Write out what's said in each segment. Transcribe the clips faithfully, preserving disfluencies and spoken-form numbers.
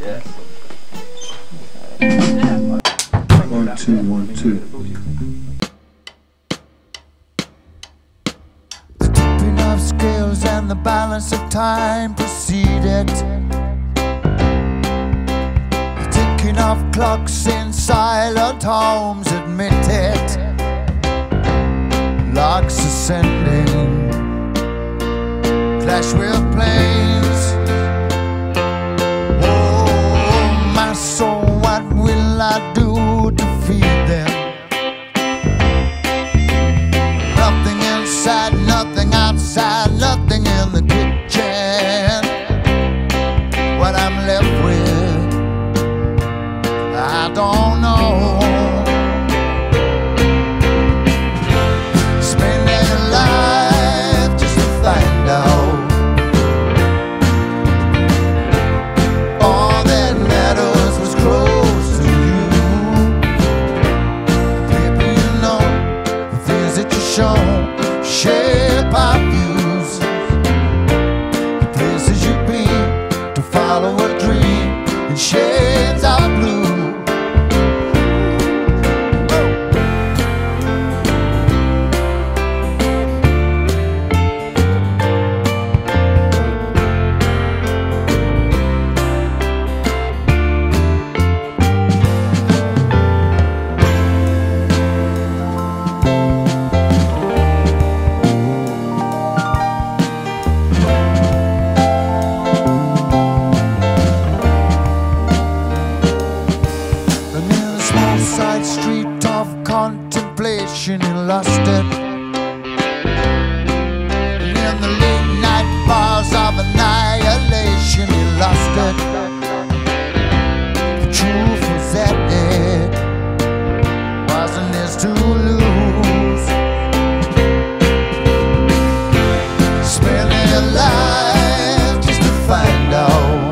Yeah. One, two, one, two. Stripping off scales and the balance of time proceeded. The ticking off clocks in silent homes admitted. Larks ascending, clash with planes. Oh, my soul, what will I do to feed them? Nothing inside, nothing outside, nothing in the kitchen. What I'm left with, I don't know. Shape our views, the places you've been to follow a dream, and shades are blue. Side street of contemplation illustrated, and in the late night bars of annihilation illustrated, the truth was that it wasn't this to lose. Spending your life just to find out.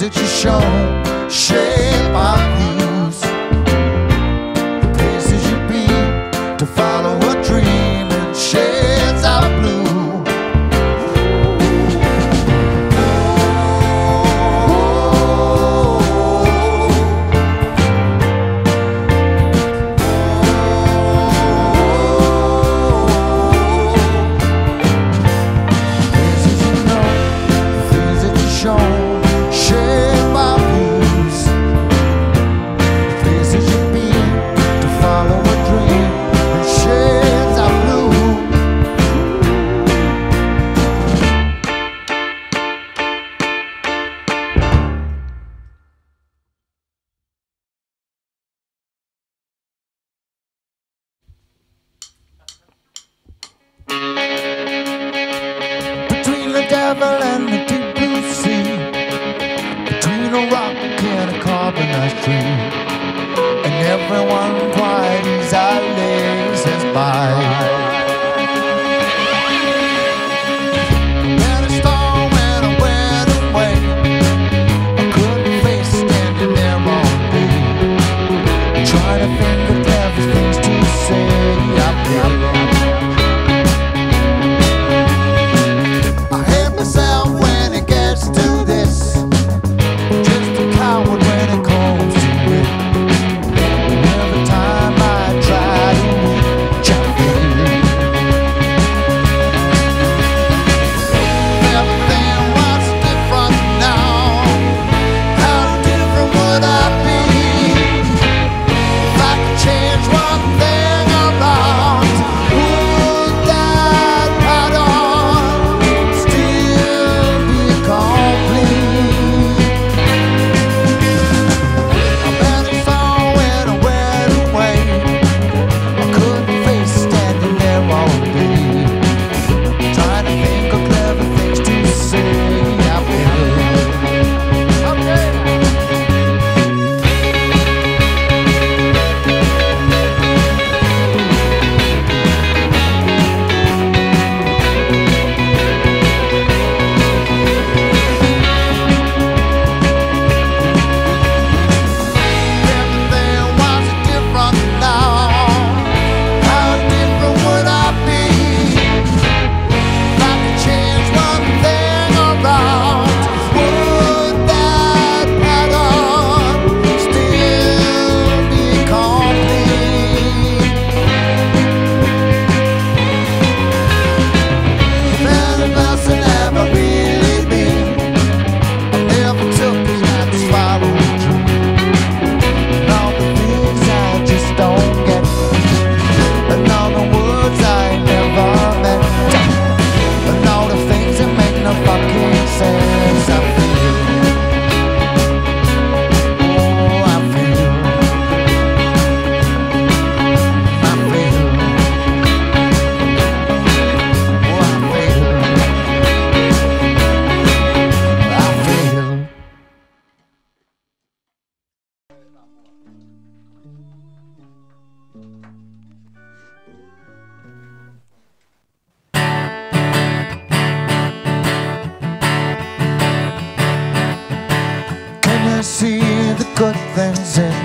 That you show shape our views, the places you be to follow a dream, and shades are blue. And the deep blue sea, between a rock and a carbonized tree, and everyone quite easily says bye. What I be if I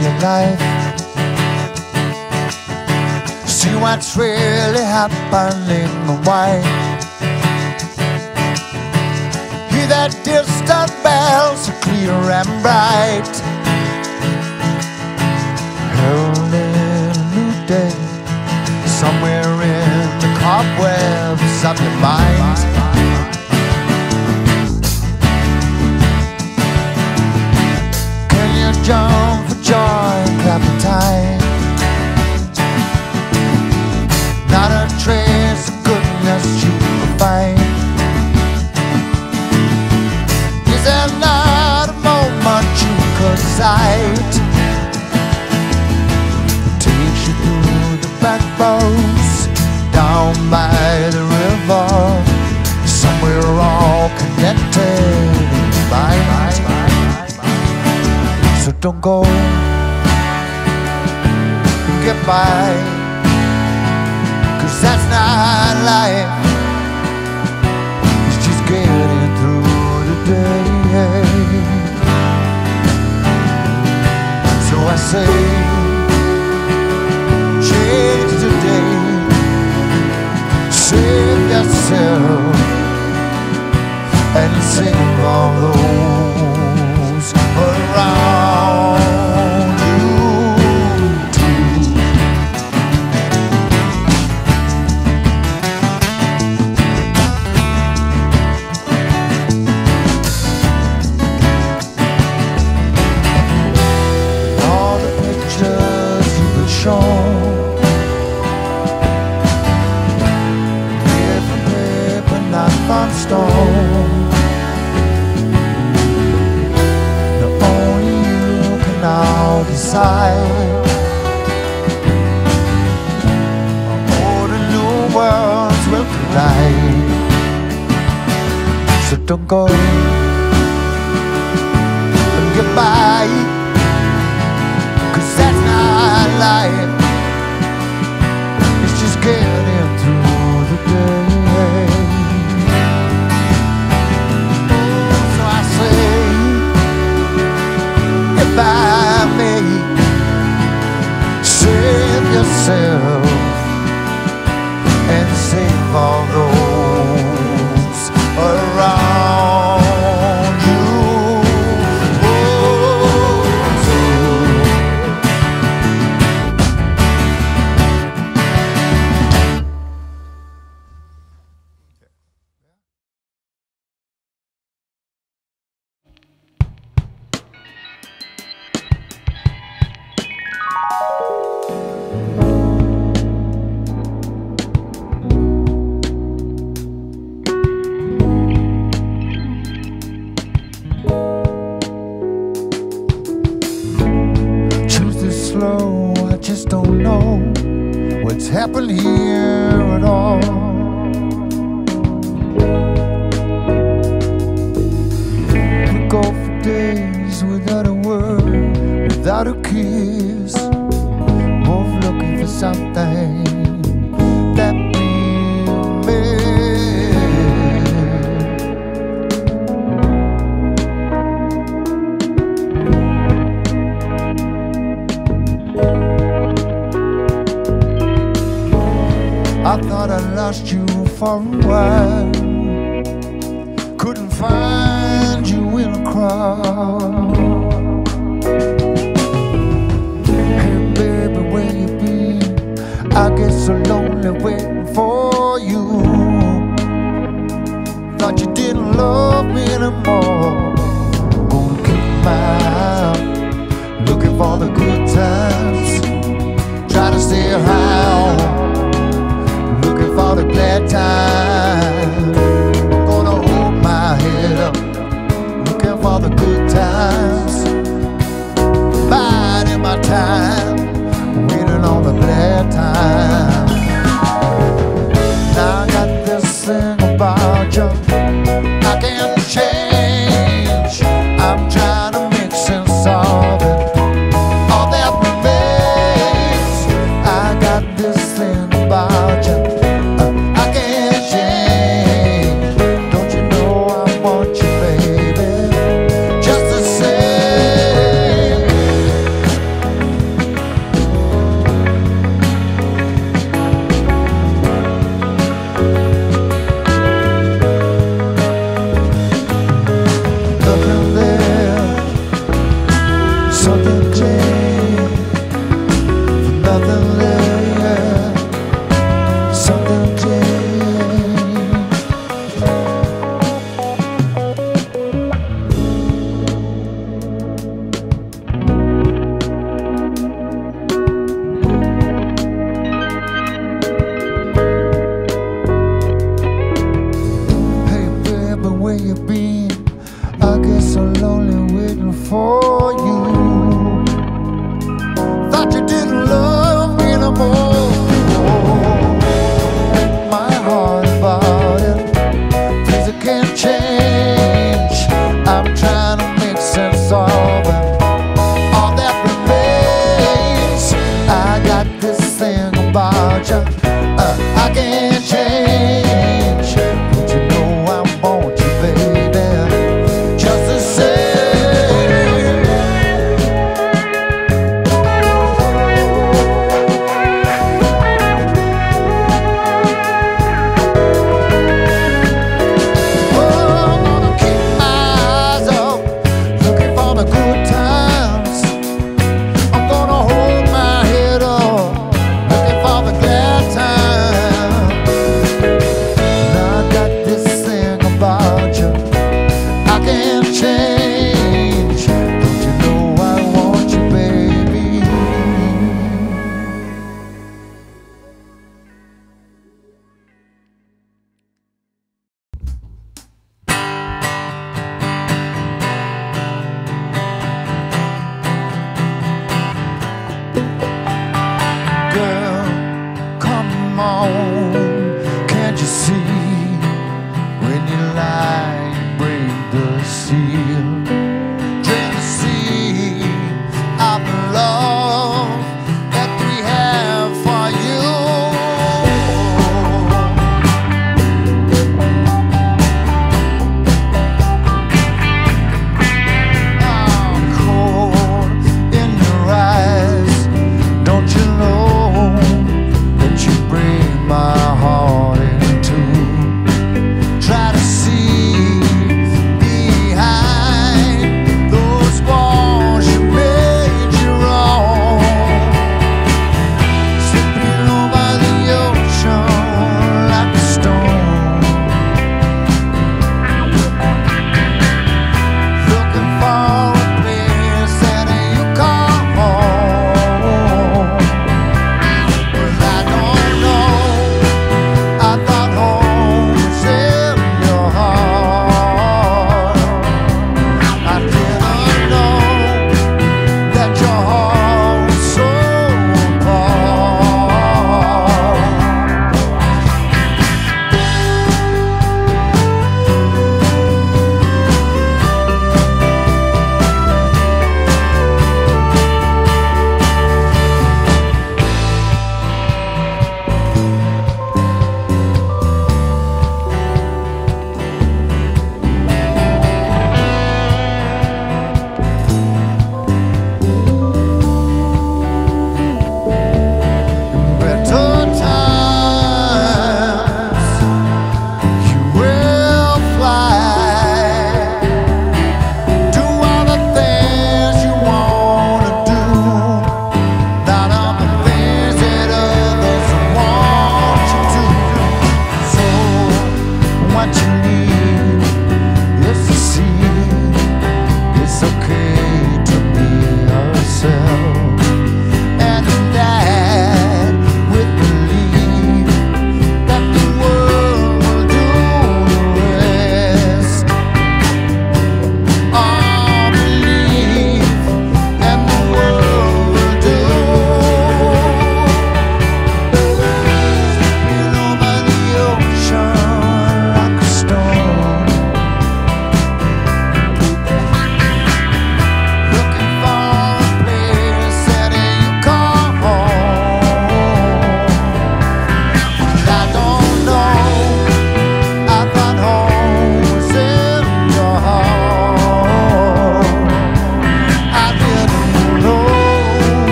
your life, see what's really happening and why. Hear that distant bell so clear and bright, only a new day, somewhere in the cobwebs of your mind. Jump for joy and clap in time. Not a trace of goodness you will find. Is there not a moment you could sight? Takes you through the back roads, down by the river, somewhere all connected by my. So don't go, goodbye, 'cause that's not life. It's just getting through the day. So I say, change the day, save yourself, and sing all those around. Stone. Now only you can now decide. All the new worlds will collide. So don't go and goodbye, 'cause that's not life. It's just getting through the day. By me, save yourself and save all those around you. Oh, oh. I just don't know what's happened here at all. We go for days without a word, without a kiss, both looking for something that we I thought I lost you for a while, couldn't find you in a crowd. Hey baby, where you been? I get so lonely waiting for you. Thought you didn't love me anymore. Gonna keep my eye, looking for the good times, try to stay around. For the glad time, gonna hold my head up, looking for the good times, biding my time, waiting on the glad time. Now I got this thing about you I can't change. I'm trying to make sense of it, all that remains. I got this thing about you Doctor.